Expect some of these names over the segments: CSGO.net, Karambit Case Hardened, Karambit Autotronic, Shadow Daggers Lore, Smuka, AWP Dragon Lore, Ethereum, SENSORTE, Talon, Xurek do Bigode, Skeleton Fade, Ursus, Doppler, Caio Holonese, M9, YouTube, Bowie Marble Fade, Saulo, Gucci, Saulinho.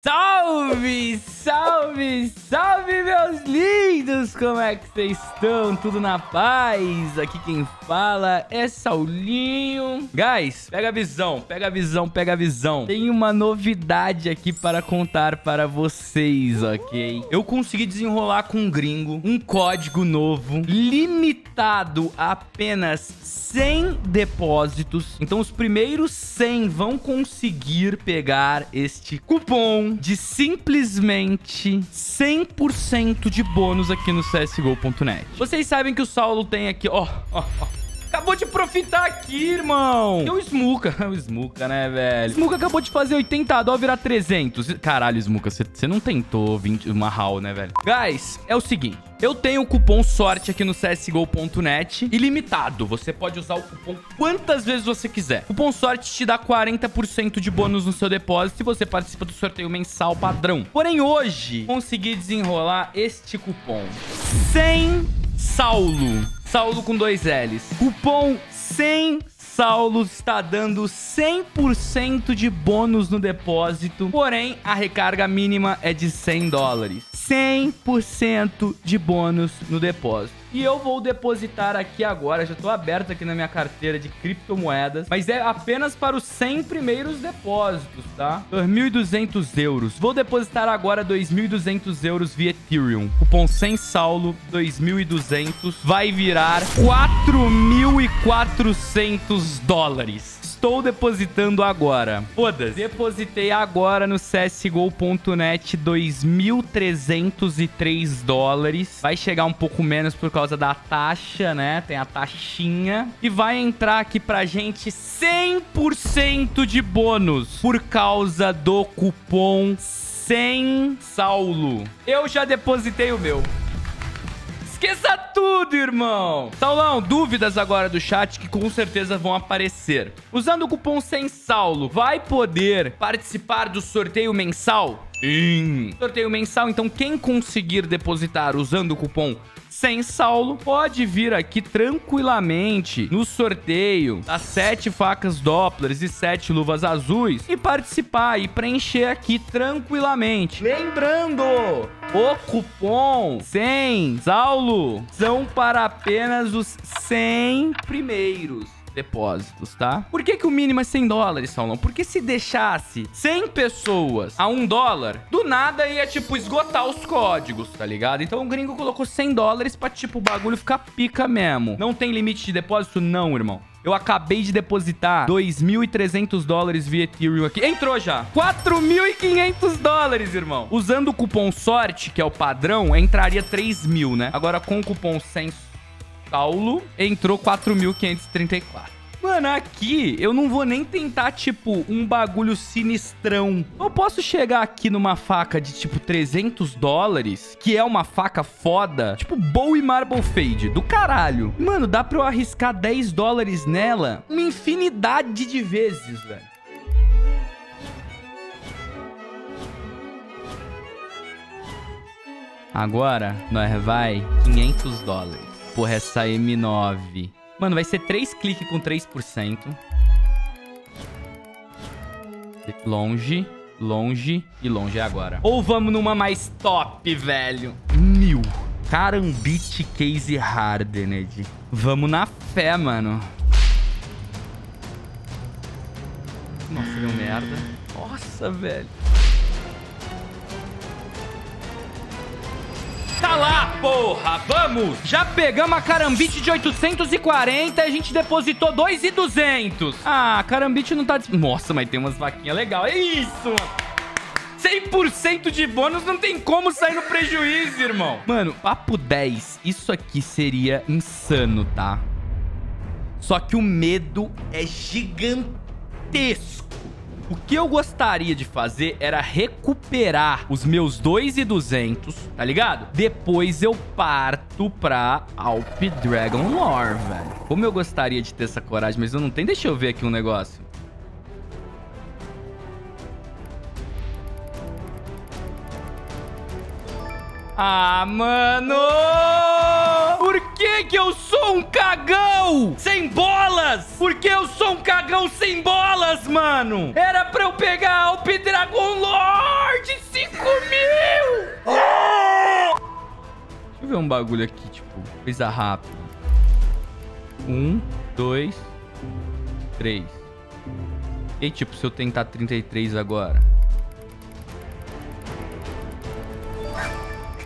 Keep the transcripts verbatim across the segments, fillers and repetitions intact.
Salve, salve, salve, meus lindos! Como é que vocês estão? Tudo na paz? Aqui quem fala é Saulinho. Guys, pega a visão, pega a visão, pega a visão. Tem uma novidade aqui para contar para vocês, ok? Eu consegui desenrolar com um gringo um código novo, limitado a apenas cem depósitos. Então, os primeiros cem vão conseguir pegar este cupom de simplesmente cem por cento de bônus aqui no C S G O ponto net. Vocês sabem que o Saulo tem aqui, ó, ó, ó. Acabou de profitar aqui, irmão. E o Smuka, o Smuka, né, velho? O Smuka acabou de fazer oitenta dó virar trezentos. Caralho, Smuka, você não tentou vinte, uma haul, né, velho? Guys, é o seguinte. Eu tenho o cupom SORTE aqui no C S G O ponto net, ilimitado. Você pode usar o cupom quantas vezes você quiser. O cupom SORTE te dá quarenta por cento de bônus no seu depósito e você participa do sorteio mensal padrão. Porém, hoje, consegui desenrolar este cupom. SENSORTE. Saulo com dois L's. Cupom SENSORTE está dando cem por cento de bônus no depósito, porém a recarga mínima é de cem dólares. cem por cento de bônus no depósito. E eu vou depositar aqui agora, já tô aberto aqui na minha carteira de criptomoedas, mas é apenas para os cem primeiros depósitos, tá? dois mil e duzentos euros. Vou depositar agora dois mil e duzentos euros via Ethereum. Cupom SENSORTE dois mil e duzentos vai virar quatro mil e quatrocentos dólares. Estou depositando agora. Foda-se. Depositei agora no C S G O ponto net dois mil trezentos e três dólares. Vai chegar um pouco menos por causa da taxa, né? Tem a taxinha. E vai entrar aqui pra gente cem por cento de bônus por causa do cupom SENSORTE. Eu já depositei o meu. Esqueça tudo, irmão! Saulão, dúvidas agora do chat que com certeza vão aparecer. Usando o cupom SENSORTE, vai poder participar do sorteio mensal? Sim! Sorteio mensal, então quem conseguir depositar usando o cupom SENSORTE pode vir aqui tranquilamente no sorteio das sete facas Dopplers e sete luvas azuis e participar e preencher aqui tranquilamente. Lembrando, o cupom SENSORTE são para apenas os cem primeiros depósitos, tá? Por que que o mínimo é cem dólares, Saulão? Porque se deixasse cem pessoas a um dólar, do nada ia, tipo, esgotar os códigos, tá ligado? Então o gringo colocou cem dólares pra, tipo, o bagulho ficar pica mesmo. Não tem limite de depósito? Não, irmão. Eu acabei de depositar dois mil e trezentos dólares via Ethereum aqui. Entrou já. quatro mil e quinhentos dólares, irmão. Usando o cupom SORTE, que é o padrão, entraria três mil, né? Agora com o cupom SENSORTE Saulo, entrou quatro mil quinhentos e trinta e quatro. Mano, aqui eu não vou nem tentar, tipo, um bagulho sinistrão. Eu posso chegar aqui numa faca de, tipo, trezentos dólares, que é uma faca foda, tipo, Bowie Marble Fade, do caralho. Mano, dá pra eu arriscar dez dólares nela uma infinidade de vezes, velho. Agora, nós vai quinhentos dólares. Porra, essa M nove. Mano, vai ser três cliques com três por cento. Longe, longe e longe é agora. Ou vamos numa mais top, velho. Mil. Karambit Case Hardened. Vamos na fé, mano. Nossa, deu merda. Nossa, velho. Tá lá, porra, vamos! Já pegamos a Karambit de oitocentos e quarenta e a gente depositou dois mil e duzentos. Ah, a Karambit não tá... Nossa, mas tem umas vaquinhas legais. É isso, mano! cem por cento de bônus, não tem como sair no prejuízo, irmão. Mano, papo dez, isso aqui seria insano, tá? Só que o medo é gigantesco. O que eu gostaria de fazer era recuperar os meus dois mil e duzentos, tá ligado? Depois eu parto pra A W P Dragon Lore, velho. Como eu gostaria de ter essa coragem, mas eu não tenho. Deixa eu ver aqui um negócio. Ah, mano! Por que que eu sou um cagão sem bolas? Porque eu sou um cagão sem bolas, mano. Era pra eu pegar a AWP Dragon Lore de cinco mil. Oh! Deixa eu ver um bagulho aqui, tipo, coisa rápida. Um, dois, três. E tipo, se eu tentar trinta e três agora?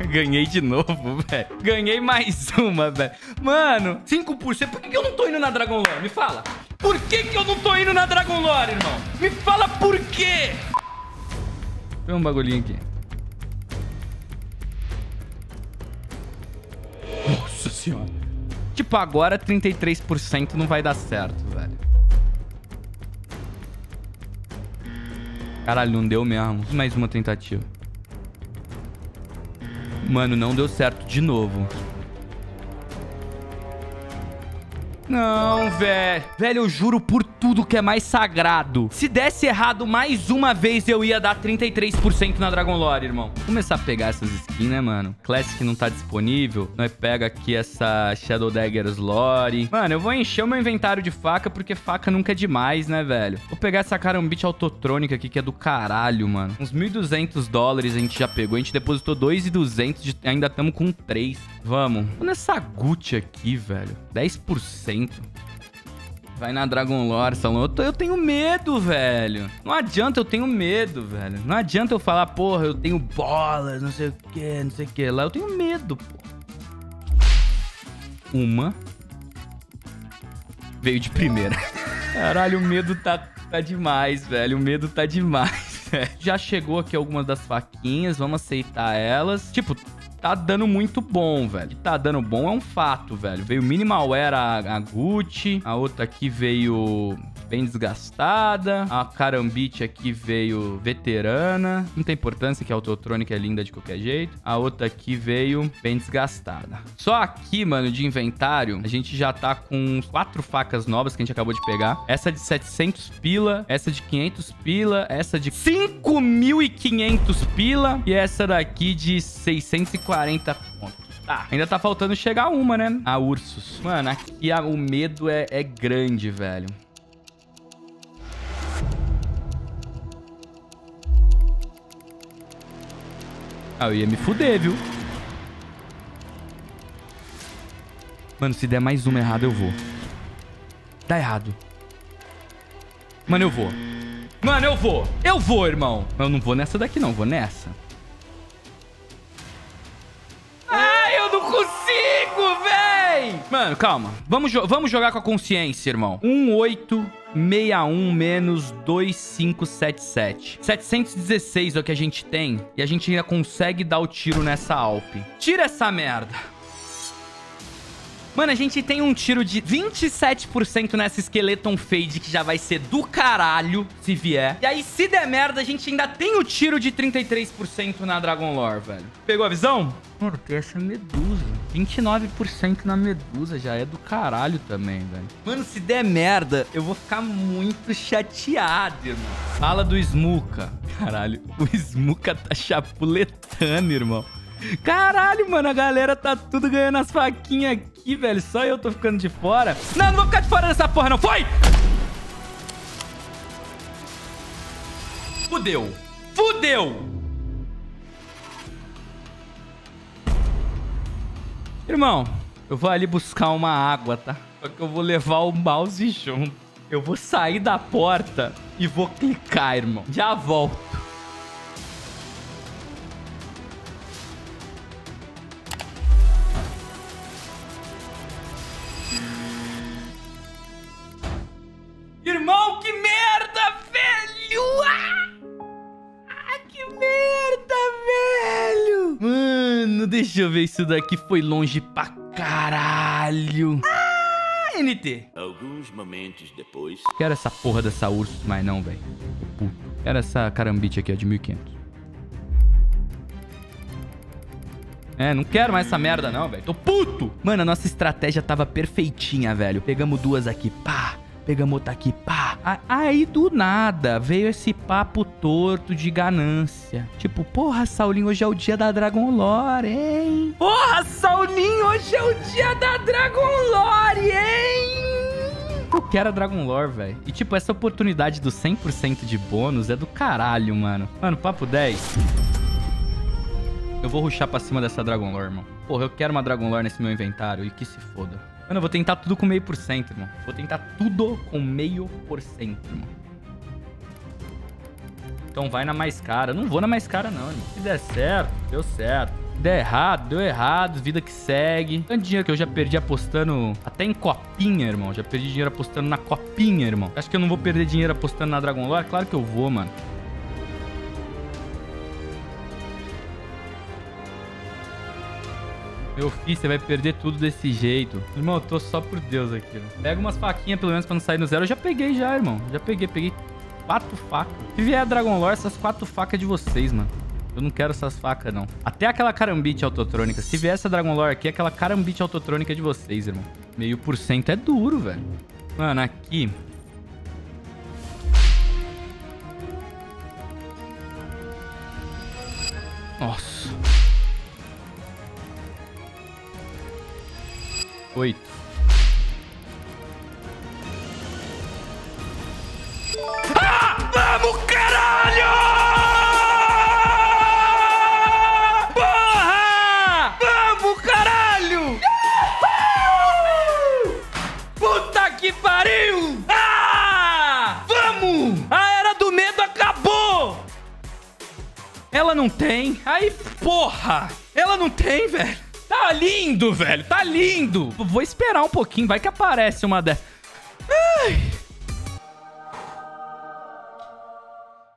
Ganhei de novo, velho. Ganhei mais uma, velho. Mano, cinco por cento. Por que eu não tô indo na Dragon Lore? Me fala. Por que que eu não tô indo na Dragon Lore, irmão? Me fala por quê. Tem um bagulhinho aqui. Nossa senhora. Tipo, agora trinta e três por cento não vai dar certo, velho. Caralho, não deu mesmo. Mais uma tentativa. Mano, não deu certo de novo. Não, velho. Velho, eu juro por tudo que é mais sagrado. Se desse errado mais uma vez, eu ia dar trinta e três por cento na Dragon Lore, irmão. Vou começar a pegar essas skins, né, mano? Classic não tá disponível. Nós pega aqui essa Shadow Daggers Lore. Mano, eu vou encher o meu inventário de faca, porque faca nunca é demais, né, velho? Vou pegar essa Karambit Autotronic aqui, que é do caralho, mano. Uns mil e duzentos dólares a gente já pegou. A gente depositou dois mil e duzentos, de... ainda estamos com três. Vamos. Vou nessa Gucci aqui, velho. dez por cento. Vai na Dragon Lore, Saulinho. Eu, eu tenho medo, velho. Não adianta, eu tenho medo, velho. Não adianta eu falar, porra, eu tenho bolas, não sei o que, não sei o que. Lá eu tenho medo, pô. Uma. Veio de primeira. Caralho, o medo tá, tá demais, velho. O medo tá demais, velho. Já chegou aqui algumas das faquinhas. Vamos aceitar elas. Tipo... Tá dando muito bom, velho. Tá dando bom é um fato, velho. Veio Minimalware, a, a Gucci. A outra aqui veio bem desgastada. A Karambit aqui veio veterana. Não tem importância que a Autotronic é linda de qualquer jeito. A outra aqui veio bem desgastada. Só aqui, mano, de inventário, a gente já tá com quatro facas novas que a gente acabou de pegar. Essa de setecentos pila, essa de quinhentos pila, essa de cinco mil e quinhentos pila e essa daqui de seiscentos e quarenta pontos. Tá, ainda tá faltando chegar uma, né? A Ursus. Mano, aqui a, o medo é, é grande, velho. Ah, eu ia me fuder, viu? Mano, se der mais uma errada, eu vou. Tá errado. Mano, eu vou. Mano, eu vou. Eu vou, irmão. Mas eu não vou nessa daqui, não. Vou nessa. Mano, calma. Vamos, jo vamos jogar com a consciência, irmão. um oito seis um menos dois cinco sete sete. setecentos e dezesseis é o que a gente tem. E a gente ainda consegue dar o tiro nessa AWP. Tira essa merda. Mano, a gente tem um tiro de vinte e sete por cento nessa Skeleton Fade, que já vai ser do caralho, se vier. E aí, se der merda, a gente ainda tem o tiro de trinta e três por cento na Dragon Lore, velho. Pegou a visão? Mano, tem essa medusa. vinte e nove por cento na medusa já é do caralho também, velho. Mano, se der merda, eu vou ficar muito chateado, irmão. Fala do Smuka. Caralho, o Smuka tá chapuletando, irmão. Caralho, mano, a galera tá tudo ganhando as faquinhas aqui, velho. Só eu tô ficando de fora. Não, não vou ficar de fora dessa porra, não. Foi! Fudeu. Fudeu! Irmão, eu vou ali buscar uma água, tá? Só que eu vou levar o mouse junto. Eu vou sair da porta e vou clicar, irmão. Já volto. Irmão, que merda, velho! Ah, que merda, velho! Mano, deixa eu ver, isso daqui foi longe pra caralho. Ah, N T. Alguns momentos depois... Quero essa porra dessa Ursus, mas não, velho. Quero essa Karambit aqui, ó, de mil e quinhentos. É, não quero mais essa merda, não, velho. Tô puto! Mano, a nossa estratégia tava perfeitinha, velho. Pegamos duas aqui, pá. Pegamos outra aqui, pá. Aí do nada veio esse papo torto de ganância. Tipo, porra, Saulinho, hoje é o dia da Dragon Lore, hein? Porra, Saulinho, hoje é o dia da Dragon Lore, hein? Eu quero a Dragon Lore, velho. E, tipo, essa oportunidade do cem por cento de bônus é do caralho, mano. Mano, papo dez. Eu vou rushar pra cima dessa Dragon Lore, irmão. Porra, eu quero uma Dragon Lore nesse meu inventário. E que se foda. Mano, eu vou tentar tudo com meio por cento, irmão. Vou tentar tudo com meio por cento, irmão. Então vai na mais cara. Eu não vou na mais cara, não, irmão. Se der certo, deu certo. Deu errado, deu errado, vida que segue. Tanto dinheiro que eu já perdi apostando até em copinha, irmão. Já perdi dinheiro apostando na copinha, irmão. Acho que eu não vou perder dinheiro apostando na Dragon Lore? Claro que eu vou, mano. Meu filho, você vai perder tudo desse jeito. Irmão, eu tô só por Deus aqui, mano. Pega umas faquinhas, pelo menos, pra não sair no zero. Eu já peguei já, irmão. Já peguei, peguei quatro facas. Se vier a Dragon Lore, essas quatro facas é de vocês, mano. Eu não quero essas facas, não. Até aquela Karambit Autotrônica. Se vier essa Dragon Lore aqui, aquela Karambit Autotrônica é de vocês, irmão. Meio por cento é duro, velho. Mano, aqui... Nossa. Oito. Ah! Vamos, caralho! Que pariu! Ah! Vamos! A era do medo acabou! Ela não tem. Aí, porra! Ela não tem, velho. Tá lindo, velho. Tá lindo. Vou esperar um pouquinho. Vai que aparece uma dessas.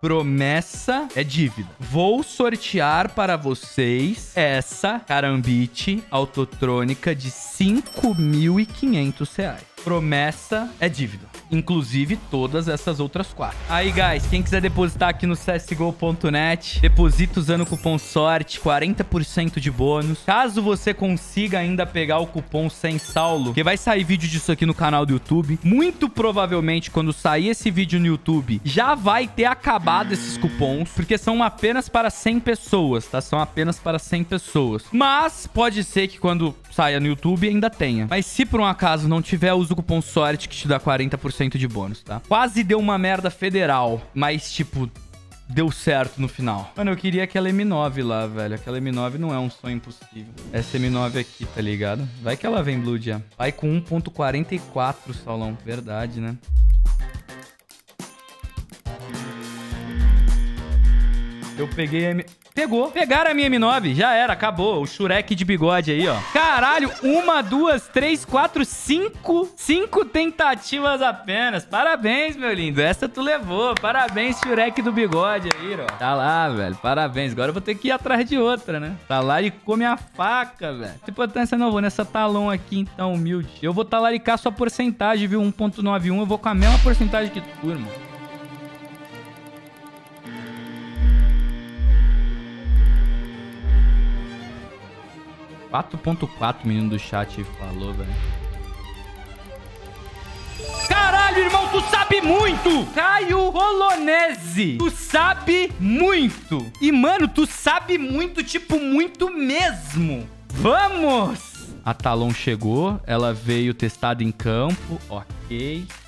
Promessa é dívida. Vou sortear para vocês essa Karambit Autotrônica de cinco mil e quinhentos reais. Promessa é dívida. Inclusive todas essas outras quatro. Aí, guys, quem quiser depositar aqui no C S G O ponto net, deposita usando o cupom SORTE, quarenta por cento de bônus. Caso você consiga ainda pegar o cupom SENSORTE, que vai sair vídeo disso aqui no canal do YouTube. Muito provavelmente, quando sair esse vídeo no YouTube, já vai ter acabado esses cupons, porque são apenas para cem pessoas, tá? São apenas para cem pessoas. Mas pode ser que quando saia no YouTube ainda tenha. Mas se por um acaso não tiver, usa o cupom SORTE que te dá quarenta por cento de bônus, tá? Quase deu uma merda federal, mas tipo, deu certo no final. Mano, eu queria aquela M nove lá, velho. Aquela M nove não é um sonho impossível. Essa M nove aqui, tá ligado? Vai que ela vem, Blue Dia. Vai com um ponto quarenta e quatro, Saulão. Verdade, né? Eu peguei a M... Pegou. Pegaram a minha M nove. Já era. Acabou. O Xurek de bigode aí, ó. Caralho. Uma, duas, três, quatro, cinco. Cinco tentativas apenas. Parabéns, meu lindo. Essa tu levou. Parabéns, Xurek do bigode aí, ó. Tá lá, velho. Parabéns. Agora eu vou ter que ir atrás de outra, né? Tá lá e come a faca, velho. Que importância não. Vou nessa Talon aqui, então, humilde. Eu vou talaricar sua porcentagem, viu? um ponto noventa e um. Eu vou com a mesma porcentagem que tu, irmão. quatro ponto quatro, menino do chat falou, velho. Caralho, irmão, tu sabe muito! Caio Holonese, tu sabe muito! E, mano, tu sabe muito, tipo, muito mesmo! Vamos! A Talon chegou, ela veio testada em campo, ok.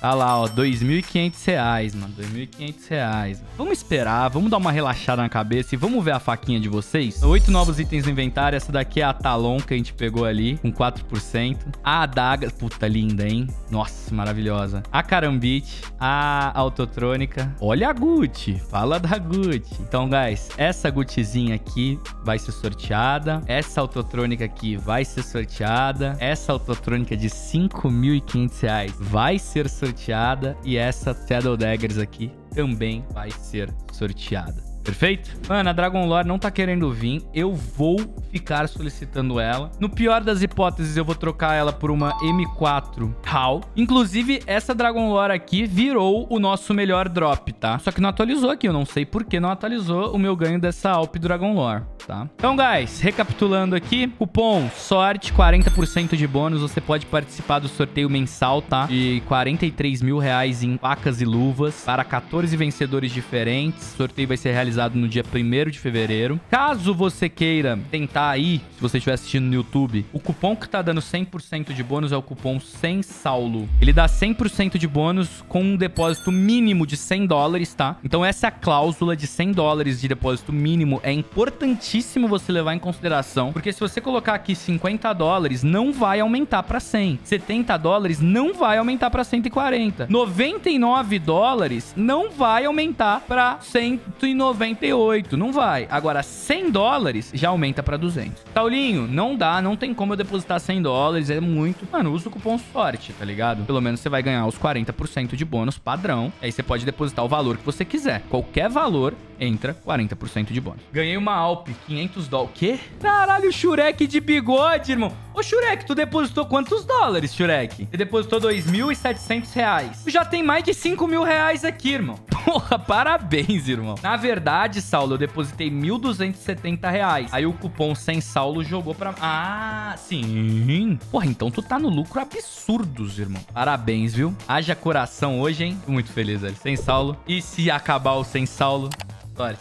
Ah lá, ó, dois mil e quinhentos reais, mano, dois mil e quinhentos reais. Vamos esperar, vamos dar uma relaxada na cabeça e vamos ver a faquinha de vocês. Oito novos itens no inventário, essa daqui é a Talon que a gente pegou ali, com quatro por cento. A adaga, puta, linda, hein? Nossa, maravilhosa. A Karambit, a Autotrônica. Olha a Gucci, fala da Gucci. Então, guys, essa Guccizinha aqui vai ser sorteada. Essa Autotrônica aqui vai ser sorteada. Essa Autotrônica de cinco mil e quinhentos reais vai ser sorteada. Sorteada, e essa Shadow Daggers aqui também vai ser sorteada. Perfeito? Mano, a Dragon Lore não tá querendo vir. Eu vou ficar solicitando ela. No pior das hipóteses, eu vou trocar ela por uma M quatro Hall. Inclusive, essa Dragon Lore aqui virou o nosso melhor drop, tá? Só que não atualizou aqui, eu não sei por que não atualizou o meu ganho dessa A W P Dragon Lore, tá? Então, guys, recapitulando aqui, cupom SORTE, quarenta por cento de bônus, você pode participar do sorteio mensal, tá? De quarenta e três mil reais em facas e luvas para quatorze vencedores diferentes. O sorteio vai ser realizado no dia primeiro de fevereiro. Caso você queira tentar aí, se você estiver assistindo no YouTube, o cupom que tá dando cem por cento de bônus é o cupom SENSORTE. Ele dá cem por cento de bônus com um depósito mínimo de cem dólares, tá? Então essa é a cláusula de cem dólares de depósito mínimo. É importantíssimo você levar em consideração, porque se você colocar aqui cinquenta dólares, não vai aumentar para cem. setenta dólares não vai aumentar para cento e quarenta. noventa e nove dólares não vai aumentar para cento e noventa e oito, não vai. Agora cem dólares já aumenta para duzentos. Saulinho, não dá, não tem como eu depositar cem dólares, é muito. Mano, usa o cupom SORTE, tá ligado? Pelo menos você vai ganhar os quarenta por cento de bônus padrão. Aí você pode depositar o valor que você quiser. Qualquer valor entra quarenta por cento de bônus. Ganhei uma A W P, quinhentos dólares. O quê? Caralho, o Xurek de bigode, irmão. Ô, Xurek, tu depositou quantos dólares, Xurek? Você depositou dois mil e setecentos reais. Tu já tem mais de cinco mil reais aqui, irmão. Porra, parabéns, irmão. Na verdade, Saulo, eu depositei mil duzentos e setenta reais. Aí o cupom SENSORTE jogou pra... Ah, sim. Porra, então tu tá no lucro absurdos, irmão. Parabéns, viu? Haja coração hoje, hein? Tô muito feliz, velho. SENSORTE. E se acabar o SENSORTE... Sorte.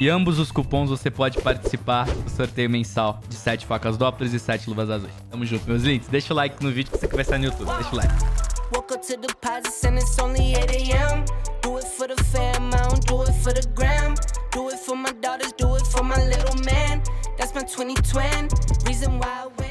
E ambos os cupons você pode participar do sorteio mensal de sete facas duplas e sete luvas azuis. Tamo junto, meus lindos. Deixa o like no vídeo que você vai estar no YouTube. Deixa o like.